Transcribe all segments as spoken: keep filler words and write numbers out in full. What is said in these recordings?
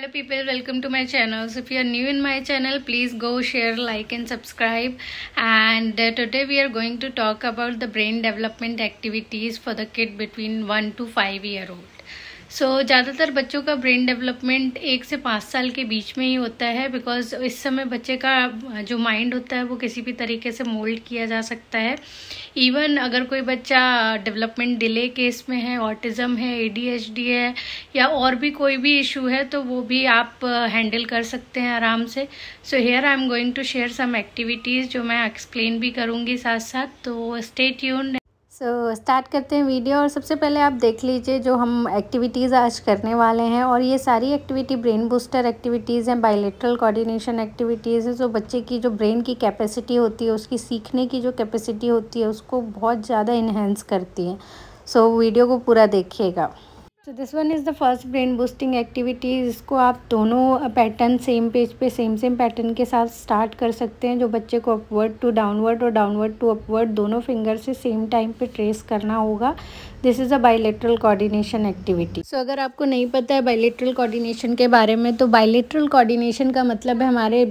Hello people, welcome to my channel. So if you are new in my channel, please go share, like and subscribe. And uh, today we are going to talk about the brain development activities for the kid between one to five year old. So ज़्यादातर बच्चों का brain development एक से पाँच साल के बीच में ही होता है, बिकॉज इस समय बच्चे का जो माइंड होता है वो किसी भी तरीके से मोल्ड किया जा सकता है. इवन अगर कोई बच्चा डेवलपमेंट डिले केस में है, ऑटिज़म है, ए डी एच डी है या और भी कोई भी इशू है, तो वो भी आप हैंडल कर सकते हैं आराम से. So here I am going to share some activities जो मैं एक्सप्लेन भी करूँगी साथ साथ, तो स्टे ट्यून्ड. सो स्टार्ट करते हैं वीडियो. और सबसे पहले आप देख लीजिए जो हम एक्टिविटीज़ आज करने वाले हैं, और ये सारी एक्टिविटी ब्रेन बूस्टर एक्टिविटीज़ हैं, बायलैटरल कोऑर्डिनेशन एक्टिविटीज़ हैं. जो बच्चे की जो ब्रेन की कैपेसिटी होती है, उसकी सीखने की जो कैपेसिटी होती है, उसको बहुत ज़्यादा इन्हेंस करती है. सो so, वीडियो को पूरा देखिएगा. So this one is the first brain boosting activities. इसको आप दोनों पैटर्न सेम पेज पे सेम सेम पैटर्न के साथ स्टार्ट कर सकते हैं. जो बच्चे को अपवर्ड टू डाउनवर्ड और डाउनवर्ड टू अपवर्ड दोनों फिंगर से सेम टाइम पे ट्रेस करना होगा. This is a bilateral coordination activity. So अगर आपको नहीं पता है बायलैटरल कोऑर्डिनेशन के बारे में, तो बायलैटरल कोऑर्डिनेशन का मतलब है हमारे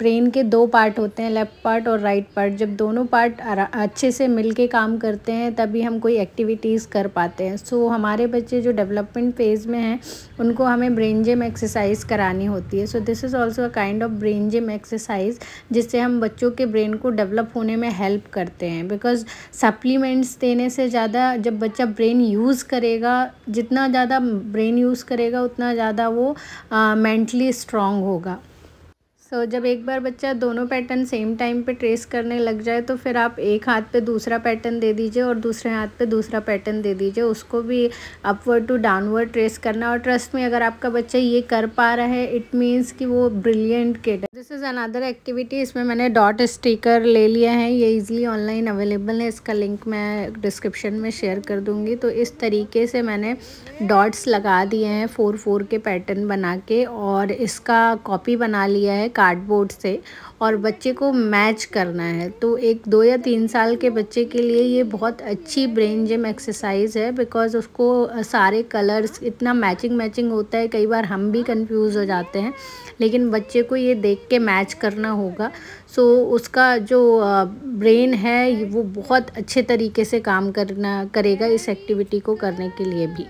ब्रेन के दो पार्ट होते हैं, लेफ्ट पार्ट और राइट पार्ट. जब दोनों पार्ट अच्छे से मिल के काम करते हैं तभी हम कोई एक्टिविटीज़ कर पाते हैं. सो so, हमारे बच्चे जो डेवलपमेंट फेज़ में हैं उनको हमें ब्रेन जिम एक्सरसाइज करानी होती है. So this is also a kind of brain gym exercise, जिससे हम बच्चों के ब्रेन को डेवलप होने में हेल्प करते हैं. बिकॉज सप्लीमेंट्स देने से ज़्यादा जब बच्चा ब्रेन यूज़ करेगा, जितना ज़्यादा ब्रेन यूज़ करेगा उतना ज़्यादा वो मेंटली स्ट्रांग होगा. सो so, जब एक बार बच्चा दोनों पैटर्न सेम टाइम पे ट्रेस करने लग जाए, तो फिर आप एक हाथ पे दूसरा पैटर्न दे दीजिए और दूसरे हाथ पे दूसरा पैटर्न दे दीजिए. उसको भी अपवर्ड टू डाउनवर्ड ट्रेस करना. और ट्रस्ट में अगर आपका बच्चा ये कर पा रहा है, इट मीन्स कि वो ब्रिलियंट किड है. This is another activity. इसमें मैंने डॉट स्टिकर ले लिया है, ये ईजिली ऑनलाइन अवेलेबल है. इसका लिंक मैं डिस्क्रिप्शन में शेयर कर दूँगी. तो इस तरीके से मैंने डॉट्स लगा दिए हैं फोर फोर के पैटर्न बना के, और इसका कॉपी बना लिया है कार्डबोर्ड से, और बच्चे को मैच करना है. तो एक दो या तीन साल के बच्चे के लिए ये बहुत अच्छी ब्रेन जिम एक्सरसाइज है, बिकॉज उसको सारे कलर्स इतना मैचिंग मैचिंग होता है, कई बार हम भी कंफ्यूज हो जाते हैं, लेकिन बच्चे को ये देख के मैच करना होगा. सो उसका जो ब्रेन है वो बहुत अच्छे तरीके से काम करना करेगा इस एक्टिविटी को करने के लिए भी.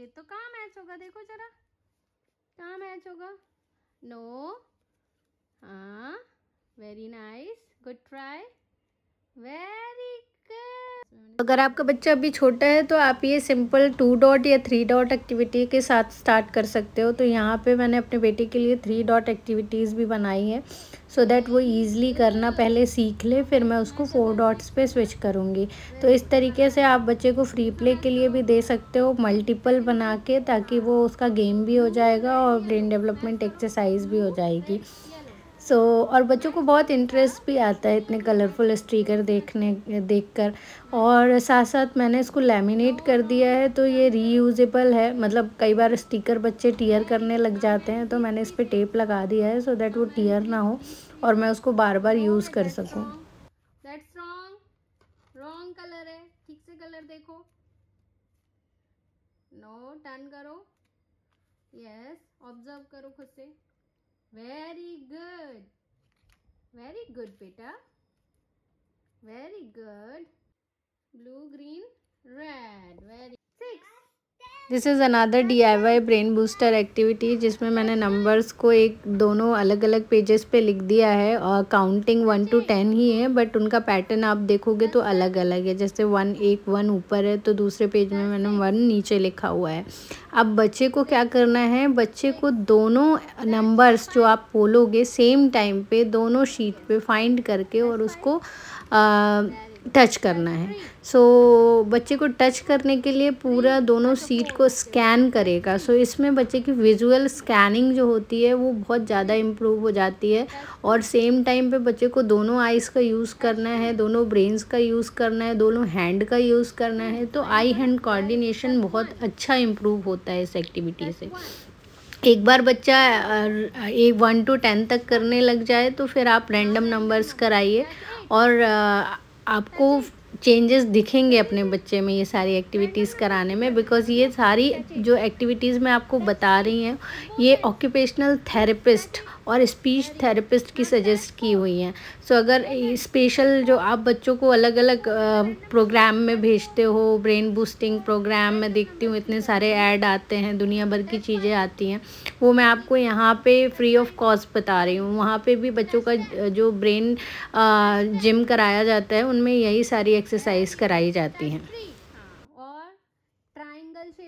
ये तो कहाँ मैच होगा, देखो जरा कहाँ मैच होगा. नो, हाँ, very nice, good try, very good. अगर आपका बच्चा अभी छोटा है तो आप ये सिंपल टू डॉट या थ्री डॉट एक्टिविटी के साथ स्टार्ट कर सकते हो. तो यहाँ पे मैंने अपने बेटे के लिए थ्री डॉट एक्टिविटीज़ भी बनाई है, सो so दैट वो ईज़िली करना पहले सीख ले, फिर मैं उसको फोर डॉट्स पे स्विच करूँगी. तो इस तरीके से आप बच्चे को फ्री प्ले के लिए भी दे सकते हो मल्टीपल बना के, ताकि वो उसका गेम भी हो जाएगा और ब्रेन डेवलपमेंट एक्सरसाइज भी हो जाएगी. सो so, और बच्चों को बहुत इंटरेस्ट भी आता है इतने कलरफुल स्टिकर देखने देखकर. और साथ साथ मैंने इसको लैमिनेट कर दिया है, तो ये रीयूजेबल है. मतलब कई बार स्टिकर बच्चे टियर करने लग जाते हैं, तो मैंने इस पर टेप लगा दिया है सो दैट वो टियर ना हो और मैं उसको बार बार यूज़ कर सकूँ. दैट्स रॉन्ग, रॉन्ग कलर है, ठीक से कलर देखो. नो, टर्न करो, यस, ऑब्जर्व करो खुद से. वेरी गुड, वेरी गुड बेटा, very good. Blue, green, red, very. This is another D I Y brain booster activity, जिसमें मैंने नंबर्स को एक दोनों अलग अलग पेजेस पे लिख दिया है. और काउंटिंग वन टू टेन ही है, बट उनका पैटर्न आप देखोगे तो अलग अलग है. जैसे वन एक वन ऊपर है, तो दूसरे पेज में मैंने वन नीचे लिखा हुआ है. अब बच्चे को क्या करना है, बच्चे को दोनों नंबर्स जो आप बोलोगे सेम टाइम पे दोनों शीट पे फाइंड करके और उसको आ, टच करना है. सो so, बच्चे को टच करने के लिए पूरा दोनों सीट को स्कैन करेगा. सो so, इसमें बच्चे की विजुअल स्कैनिंग जो होती है वो बहुत ज़्यादा इम्प्रूव हो जाती है. और सेम टाइम पे बच्चे को दोनों आइज़ का यूज़ करना है, दोनों ब्रेन्स का यूज़ करना है, दोनों हैंड का यूज़ करना है. तो आई हैंड कोऑर्डिनेशन बहुत अच्छा इम्प्रूव होता है इस एक्टिविटी से. एक बार बच्चा एक वन टू टेन तक करने लग जाए, तो फिर आप रैंडम नंबर्स कराइए और आपको चेंजेस दिखेंगे अपने बच्चे में ये सारी एक्टिविटीज़ कराने में, बिकॉज़ ये सारी जो एक्टिविटीज़ मैं आपको बता रही हैं ये ऑक्यूपेशनल थेरेपिस्ट और स्पीच थेरेपिस्ट की सजेस्ट की हुई हैं। सो अगर स्पेशल जो आप बच्चों को अलग अलग प्रोग्राम में भेजते हो, ब्रेन बूस्टिंग प्रोग्राम में देखती हूँ इतने सारे ऐड आते हैं, दुनिया भर की चीज़ें आती हैं, वो मैं आपको यहाँ पे फ्री ऑफ कॉस्ट बता रही हूँ। वहाँ पे भी बच्चों का जो ब्रेन जिम कराया जाता है उनमें यही सारी एक्सरसाइज कराई जाती हैं।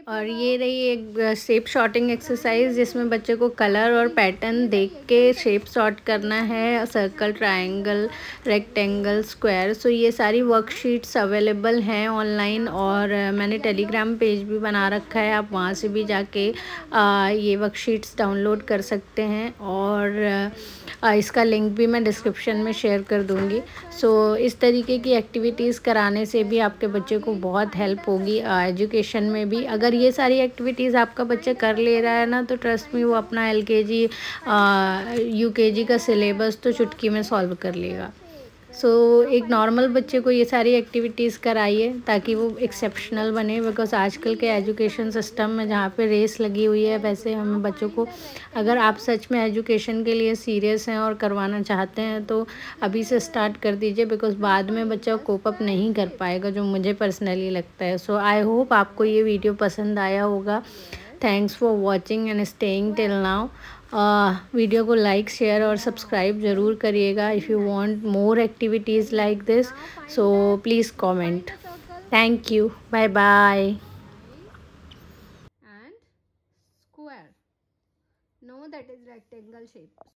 और ये रही एक शेप शॉर्टिंग एक्सरसाइज जिसमें बच्चे को कलर और पैटर्न देख के शेप शॉर्ट करना है, circle, triangle, rectangle, square. So ये सारी वर्कशीट्स अवेलेबल हैं ऑनलाइन, और मैंने टेलीग्राम पेज भी बना रखा है, आप वहाँ से भी जाके ये वर्कशीट्स डाउनलोड कर सकते हैं, और इसका लिंक भी मैं डिस्क्रिप्शन में शेयर कर दूँगी। सो इस तरीके की एक्टिविटीज़ कराने से भी आपके बच्चे को बहुत हेल्प होगी एजुकेशन में भी। अगर ये सारी एक्टिविटीज़ आपका बच्चा कर ले रहा है ना, तो ट्रस्ट में वो अपना एलकेजी, यूकेजी का सिलेबस तो चुटकी में सॉल्व कर लेगा। सो so, एक नॉर्मल बच्चे को ये सारी एक्टिविटीज़ कराइए ताकि वो एक्सेप्शनल बने, बिकॉज आजकल के एजुकेशन सिस्टम में जहाँ पे रेस लगी हुई है, वैसे हमें बच्चों को, अगर आप सच में एजुकेशन के लिए सीरियस हैं और करवाना चाहते हैं तो अभी से स्टार्ट कर दीजिए, बिकॉज बाद में बच्चा कोप अप नहीं कर पाएगा, जो मुझे पर्सनली लगता है। सो आई होप आपको ये वीडियो पसंद आया होगा। Thanks for watching and staying till now. Video को लाइक, शेयर और सब्सक्राइब ज़रूर करिएगा। If you want more activities like this so please comment. Thank you, bye bye. And square, no that is rectangle shape.